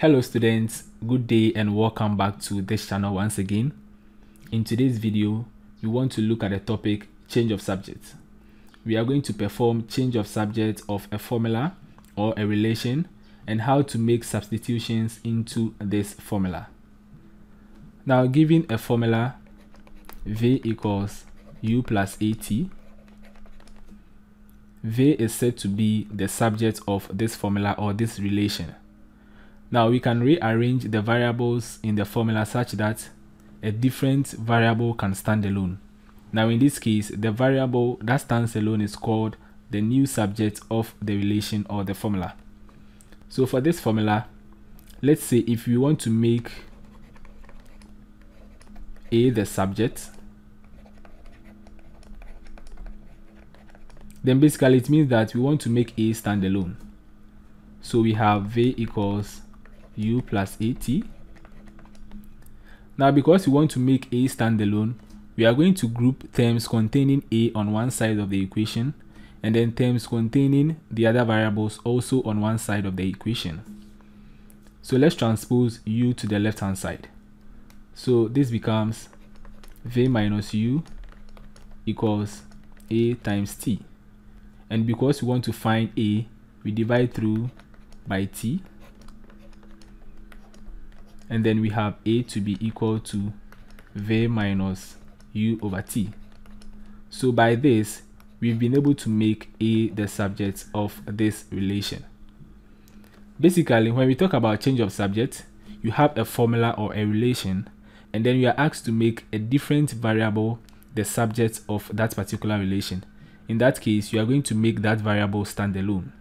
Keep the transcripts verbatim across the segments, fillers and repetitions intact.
Hello students, good day and welcome back to this channel once again. In today's video, we want to look at the topic change of subject. We are going to perform change of subject of a formula or a relation and how to make substitutions into this formula. Now, given a formula V equals U plus AT, V is said to be the subject of this formula or this relation. Now we can rearrange the variables in the formula such that a different variable can stand alone. Now in this case, the variable that stands alone is called the new subject of the relation or the formula. So for this formula, let's say if we want to make A the subject, then basically it means that we want to make A stand alone. So we have V equals U plus AT. Now because we want to make A stand alone, we are going to group terms containing A on one side of the equation and then terms containing the other variables also on one side of the equation. So let's transpose U to the left hand side. So this becomes V minus U equals A times T. And because we want to find A, we divide through by T. And then we have A to be equal to V minus U over T. So by this, we've been able to make A the subject of this relation. Basically, when we talk about change of subject, you have a formula or a relation, and then you are asked to make a different variable the subject of that particular relation. In that case, you are going to make that variable stand alone.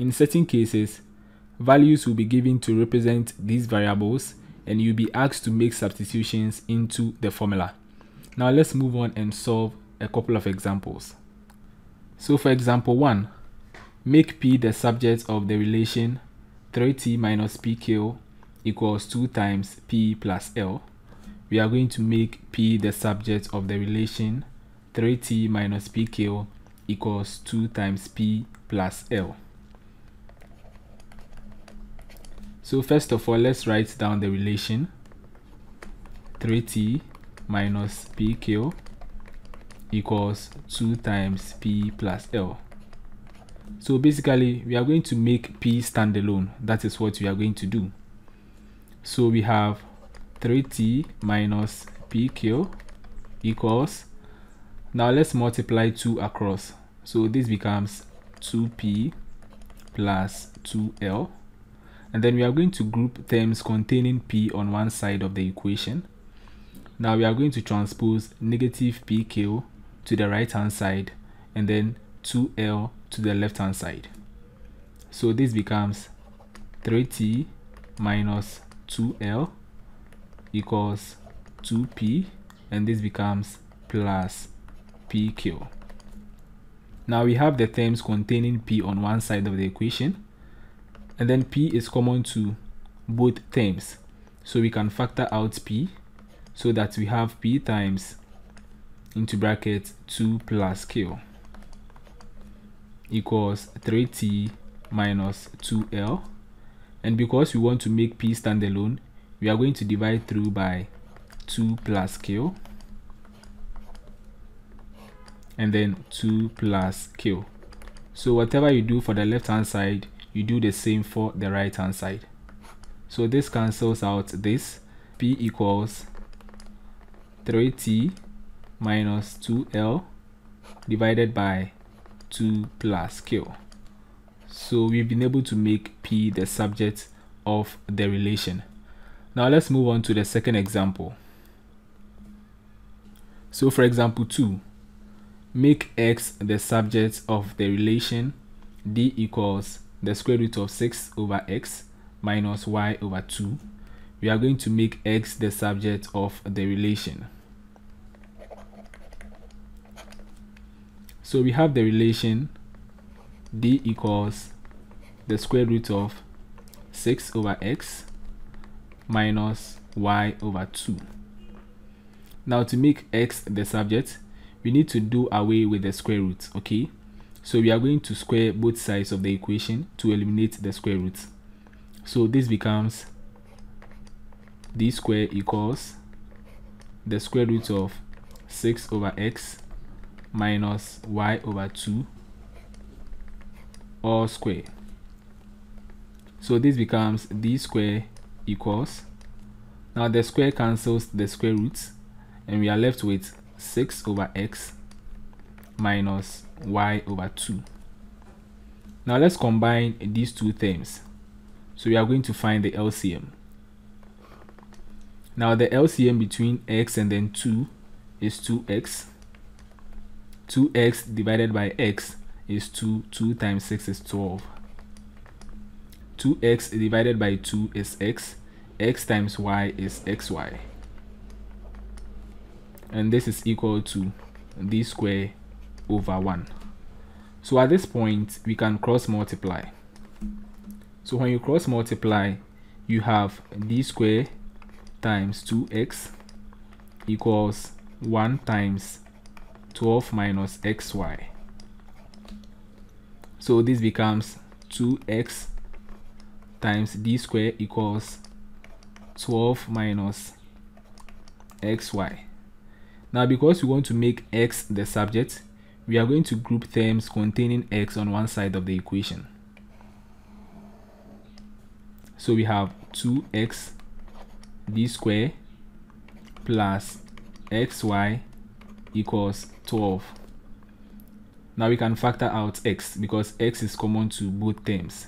In certain cases, values will be given to represent these variables and you'll be asked to make substitutions into the formula. Now let's move on and solve a couple of examples. So for example one, make P the subject of the relation three T minus P Q equals two times P plus L. We are going to make P the subject of the relation three T minus P Q equals two times P plus L. So first of all, let's write down the relation three T minus P Q equals two times P plus L. So basically, we are going to make P stand alone. That is what we are going to do. So we have three T minus P Q equals, now let's multiply two across. So this becomes two P plus two L. And then we are going to group terms containing P on one side of the equation. Now we are going to transpose negative P Q to the right hand side and then two L to the left hand side. So this becomes three T minus two L equals two P, and this becomes plus P Q. Now we have the terms containing P on one side of the equation. And then P is common to both terms, so we can factor out P so that we have P times into bracket two plus Q equals three T minus two L. And because we want to make P stand alone, we are going to divide through by two plus Q and then two plus Q. So whatever you do for the left hand side, you do the same for the right hand side. So this cancels out this. P equals three T minus two L divided by two plus Q. So we've been able to make P the subject of the relation. Now let's move on to the second example. So for example two, make X the subject of the relation D equals the square root of six over X minus Y over two. We are going to make X the subject of the relation. So we have the relation D equals the square root of six over X minus Y over two. Now to make X the subject, we need to do away with the square root, okay? So we are going to square both sides of the equation to eliminate the square root. So this becomes d square equals the square root of six over x minus y over two all square. So this becomes d square equals, now the square cancels the square roots and we are left with six over x minus y over two. Now let's combine these two terms. So we are going to find the L C M. Now the L C M between x and then two is two x. two x divided by x is two. two times six is twelve. two x divided by two is x. X times y is xy. And this is equal to d square over one. So at this point, we can cross multiply. So when you cross multiply, you have d square times two x equals one times twelve minus xy. So this becomes two x times d square equals twelve minus xy. Now because we want to make x the subject, we are going to group terms containing x on one side of the equation. So we have two x d square plus xy equals twelve. Now we can factor out x because x is common to both terms.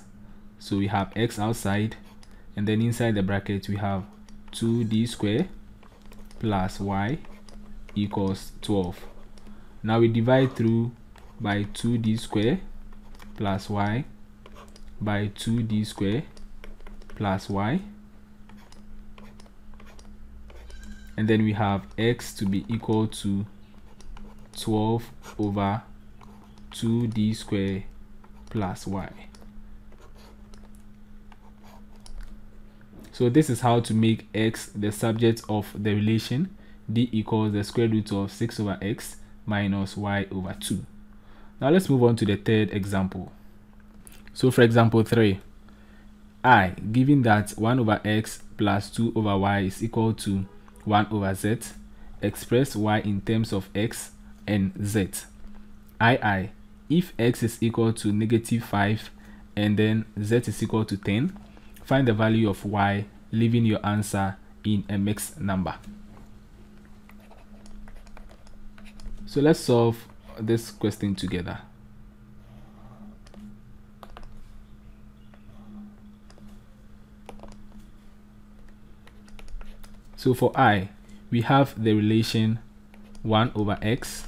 So we have x outside and then inside the bracket we have two d square plus y equals twelve. Now we divide through by two d square plus y by two d square plus y, and then we have x to be equal to twelve over two d square plus y. So this is how to make x the subject of the relation d equals the square root of six over x minus y over two. Now let's move on to the third example. So for example three, I, given that one over x plus two over y is equal to one over z, express y in terms of x and z. I, I, if x is equal to negative five and then z is equal to ten, find the value of y, leaving your answer in a mixed number. So let's solve this question together. So for I, we have the relation one over x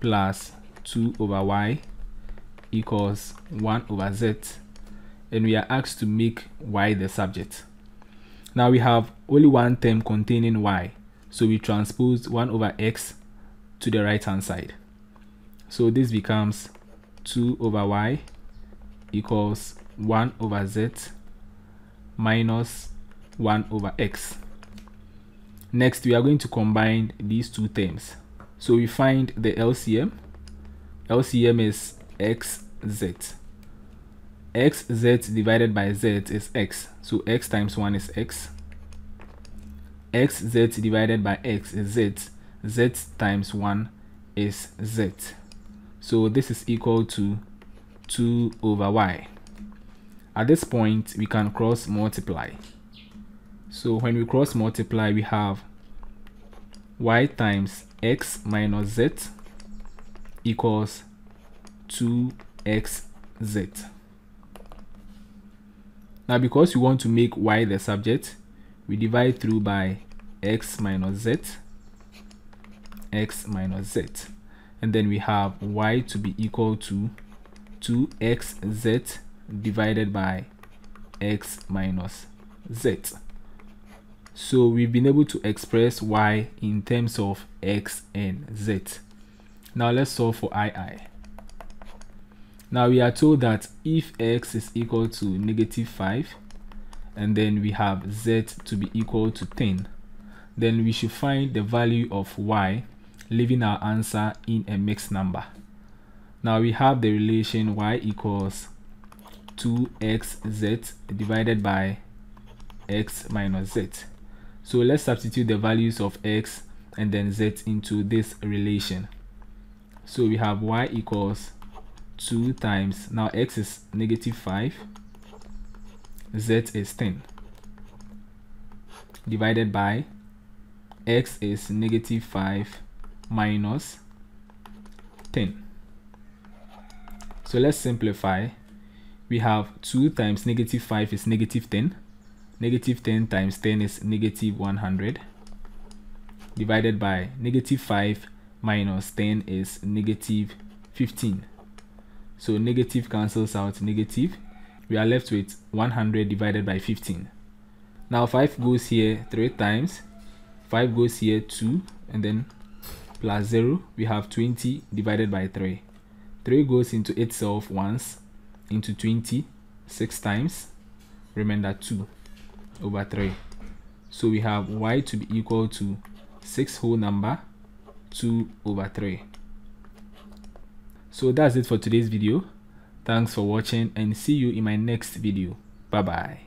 plus two over y equals one over z, and we are asked to make y the subject. Now we have only one term containing y, so we transpose one over x to the right hand side. So this becomes two over y equals one over z minus one over x. Next, we are going to combine these two terms. So we find the L C M. L C M is xz. xz divided by z is x. So x times one is x. xz divided by x is z. z times one is z. So this is equal to two over y. At this point, we can cross multiply. So when we cross multiply, we have y times x minus z equals two x z. Now because we want to make y the subject, we divide through by x minus z, x minus z, and then we have y to be equal to two x z divided by x minus z. So we've been able to express y in terms of x and z. Now let's solve for I I. Now we are told that if x is equal to negative five and then we have z to be equal to ten, then we should find the value of y, leaving our answer in a mixed number. Now we have the relation y equals two x z divided by x minus z. So let's substitute the values of x and then z into this relation. So we have y equals two times, now x is negative five, z is ten, divided by x is negative five minus ten. So let's simplify. We have two times negative five is negative ten. Negative ten times ten is negative one hundred. Divided by negative five minus ten is negative fifteen. So negative cancels out negative. We are left with one hundred divided by fifteen. Now five goes here three times. five goes here two, and then plus zero. We have twenty divided by three. three goes into itself once, into twenty, six times. Remember two over three. So we have y to be equal to six whole number two over three. So that's it for today's video. Thanks for watching and see you in my next video. Bye bye.